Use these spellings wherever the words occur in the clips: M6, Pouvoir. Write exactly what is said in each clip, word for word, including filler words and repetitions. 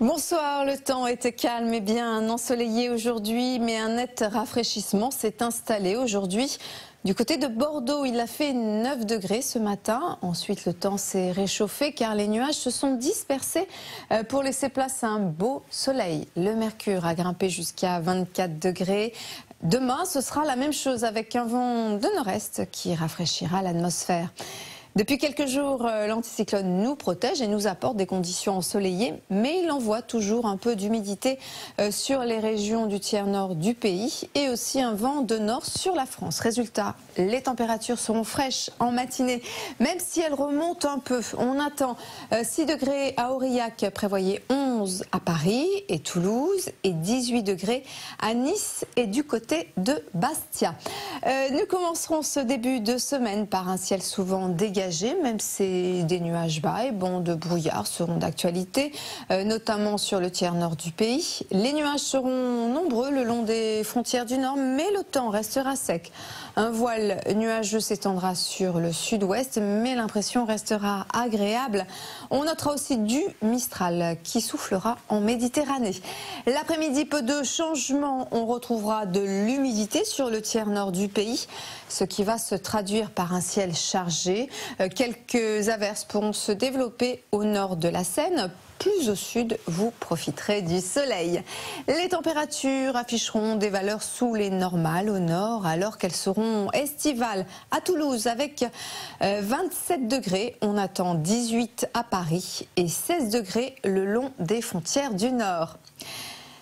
Bonsoir, le temps était calme et bien ensoleillé aujourd'hui, mais un net rafraîchissement s'est installé aujourd'hui. Du côté de Bordeaux, il a fait neuf degrés ce matin. Ensuite, le temps s'est réchauffé car les nuages se sont dispersés pour laisser place à un beau soleil. Le mercure a grimpé jusqu'à vingt-quatre degrés. Demain, ce sera la même chose avec un vent de nord-est qui rafraîchira l'atmosphère. Depuis quelques jours, l'anticyclone nous protège et nous apporte des conditions ensoleillées, mais il envoie toujours un peu d'humidité sur les régions du tiers-nord du pays et aussi un vent de nord sur la France. Résultat, les températures seront fraîches en matinée, même si elles remontent un peu. On attend six degrés à Aurillac, prévoyez onze à Paris et Toulouse et dix-huit degrés à Nice et du côté de Bastia. Nous commencerons ce début de semaine par un ciel souvent dégagé, même si des nuages bas et bancs de brouillard seront d'actualité, notamment sur le tiers nord du pays. Les nuages seront nombreux le long des frontières du nord, mais le temps restera sec. Un voile nuageux s'étendra sur le sud-ouest, mais l'impression restera agréable. On notera aussi du mistral qui soufflera en Méditerranée. L'après-midi, peu de changements. On retrouvera de l'humidité sur le tiers nord du pays, ce qui va se traduire par un ciel chargé. Quelques averses pourront se développer au nord de la Seine. Plus au sud, vous profiterez du soleil. Les températures afficheront des valeurs sous les normales au nord, alors qu'elles seront estivales à Toulouse avec vingt-sept degrés. On attend dix-huit à Paris et seize degrés le long des frontières du nord.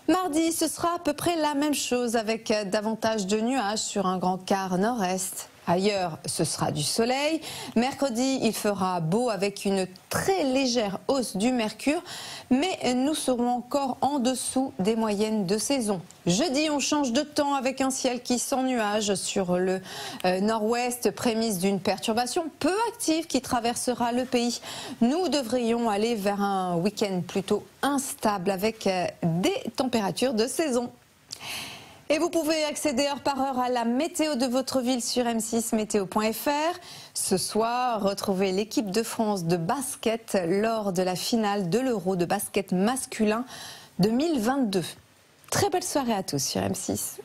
Mardi, ce sera à peu près la même chose avec davantage de nuages sur un grand quart nord-est. Ailleurs, ce sera du soleil. Mercredi, il fera beau avec une très légère hausse du mercure, mais nous serons encore en dessous des moyennes de saison. Jeudi, on change de temps avec un ciel qui s'ennuage sur le nord-ouest, prémisse d'une perturbation peu active qui traversera le pays. Nous devrions aller vers un week-end plutôt instable avec des températures de saison. Et vous pouvez accéder heure par heure à la météo de votre ville sur m six météo point f r. Ce soir, retrouvez l'équipe de France de basket lors de la finale de l'Euro de basket masculin deux mille vingt-deux. Très belle soirée à tous sur M six.